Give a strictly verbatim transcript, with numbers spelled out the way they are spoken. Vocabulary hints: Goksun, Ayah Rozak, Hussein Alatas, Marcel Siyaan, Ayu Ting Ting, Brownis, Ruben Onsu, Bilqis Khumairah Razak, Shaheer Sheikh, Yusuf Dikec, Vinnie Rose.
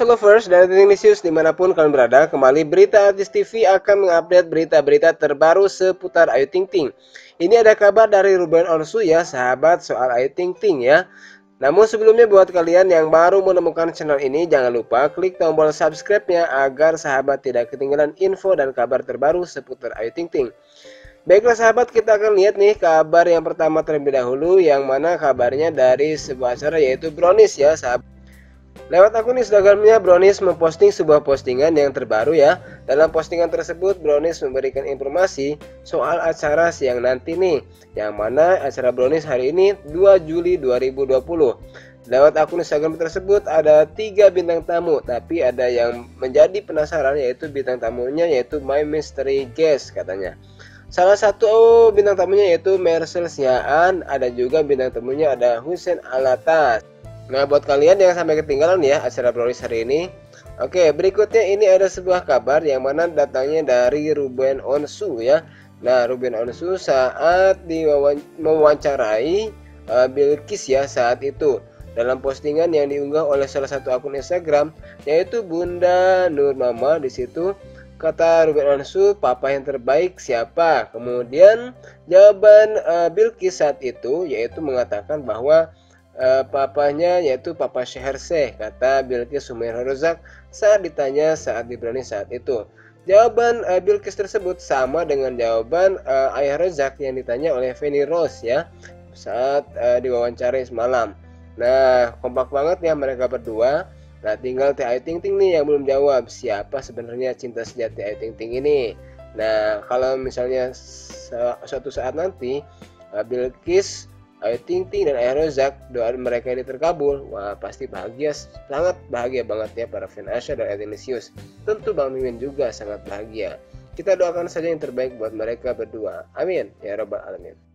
Social Lovers dan Trending News dimanapun kalian berada, kembali Berita Artis T V akan mengupdate berita-berita terbaru seputar Ayu Ting Ting. Ini ada kabar dari Ruben Onsu ya sahabat soal Ayu Ting Ting ya. Namun sebelumnya buat kalian yang baru menemukan channel ini, jangan lupa klik tombol subscribe-nya agar sahabat tidak ketinggalan info dan kabar terbaru seputar Ayu Ting Ting. Baiklah sahabat, kita akan lihat nih kabar yang pertama terlebih dahulu, yang mana kabarnya dari sebuah acara yaitu Brownis ya sahabat. Lewat akun Instagramnya, Brownis memposting sebuah postingan yang terbaru ya. Dalam postingan tersebut, Brownis memberikan informasi soal acara siang nanti nih, yang mana acara Brownis hari ini dua Juli dua ribu dua puluh. Lewat akun Instagram tersebut ada tiga bintang tamu, tapi ada yang menjadi penasaran yaitu bintang tamunya yaitu My Mystery Guest katanya. Salah satu oh, bintang tamunya yaitu Marcel Siyaan, ada juga bintang tamunya ada Hussein Alatas. Nah buat kalian yang sampai ketinggalan ya acara Brownis hari ini. Oke, berikutnya ini ada sebuah kabar yang mana datangnya dari Ruben Onsu ya. Nah Ruben Onsu saat mewawancarai uh, Bilqis ya saat itu. Dalam postingan yang diunggah oleh salah satu akun Instagram yaitu Bunda Nur Mama, di situ kata Ruben Onsu, papa yang terbaik siapa? Kemudian jawaban uh, Bilqis saat itu yaitu mengatakan bahwa uh, papanya yaitu papa Shaheer Sheikh, kata Bilqis Khumairah Razak saat ditanya saat di Brownies saat itu. Jawaban uh, Bilqis tersebut sama dengan jawaban uh, Ayah Rozak yang ditanya oleh Vinnie Rose ya saat uh, diwawancarai semalam. Nah kompak banget ya mereka berdua. Nah tinggal Teh Ayu Ting Ting nih yang belum jawab siapa sebenarnya cinta sejati Ayu Ting Ting ini. Nah kalau misalnya suatu saat nanti Bilqis, Ayu Ting Ting dan Ayah Rozak doa mereka ini terkabul, wah pasti bahagia, sangat bahagia banget ya para fan Aisyah dan Adelisius. Tentu Bang Mimin juga sangat bahagia. Kita doakan saja yang terbaik buat mereka berdua. Amin ya robbal alamin.